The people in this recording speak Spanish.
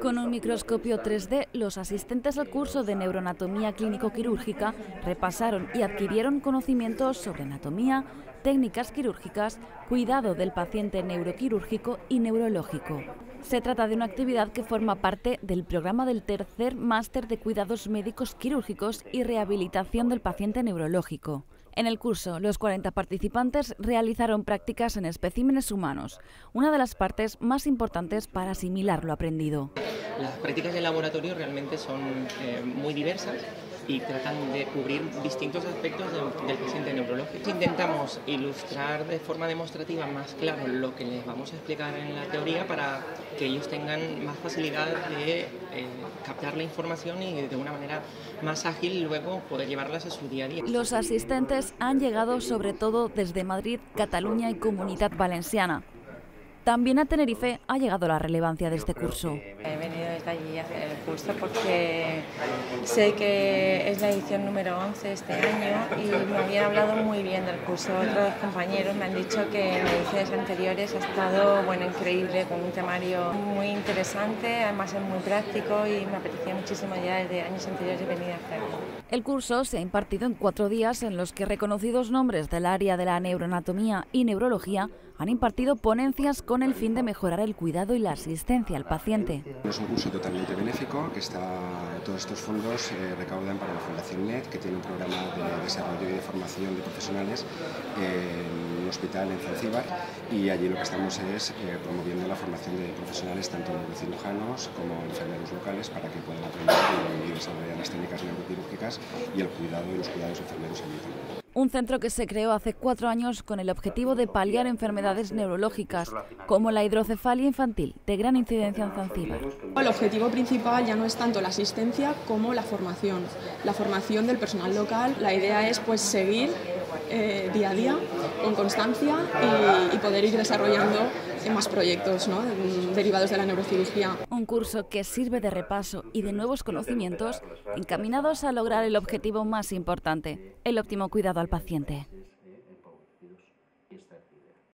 Con un microscopio 3D, los asistentes al curso de Neuroanatomía Clínico-Quirúrgica repasaron y adquirieron conocimientos sobre anatomía, técnicas quirúrgicas, cuidado del paciente neuroquirúrgico y neurológico. Se trata de una actividad que forma parte del programa del tercer máster de cuidados médicos quirúrgicos y rehabilitación del paciente neurológico. En el curso, los 40 participantes realizaron prácticas en especímenes humanos, una de las partes más importantes para asimilar lo aprendido. Las prácticas de laboratorio realmente son muy diversas y tratan de cubrir distintos aspectos del paciente neurológico. Intentamos ilustrar de forma demostrativa más claro lo que les vamos a explicar en la teoría para que ellos tengan más facilidad de captar la información y de una manera más ágil luego poder llevarlas a su día a día. Los asistentes han llegado sobre todo desde Madrid, Cataluña y Comunidad Valenciana. También a Tenerife ha llegado la relevancia de este curso. He venido desde allí a hacer el curso porque sé que es la edición número 11 este año y me habían hablado muy bien del curso. Otros compañeros me han dicho que en ediciones anteriores ha estado increíble, con un temario muy interesante, además es muy práctico y me apetecía muchísimo ya desde años anteriores de venir a hacerlo. El curso se ha impartido en 4 días en los que reconocidos nombres del área de la neuroanatomía y neurología han impartido ponencias con el fin de mejorar el cuidado y la asistencia al paciente. Es un curso totalmente benéfico, que todos estos fondos recaudan para la Fundación NET, que tiene un programa de desarrollo y de formación de profesionales en un hospital en Zanzíbar, y allí lo que estamos es promoviendo la formación de profesionales, tanto neurocirujanos como enfermeros locales, para que puedan aprender y desarrollar las técnicas neuroquirúrgicas y el cuidado y los cuidados enfermeros allí también. Un centro que se creó hace 4 años con el objetivo de paliar enfermedades neurológicas, como la hidrocefalia infantil, de gran incidencia en Zanzíbar. El objetivo principal ya no es tanto la asistencia como la formación del personal local. La idea es seguir día a día, con constancia y poder ir desarrollando más proyectos, ¿no?, derivados de la neurocirugía. Un curso que sirve de repaso y de nuevos conocimientos encaminados a lograr el objetivo más importante, el óptimo cuidado al paciente.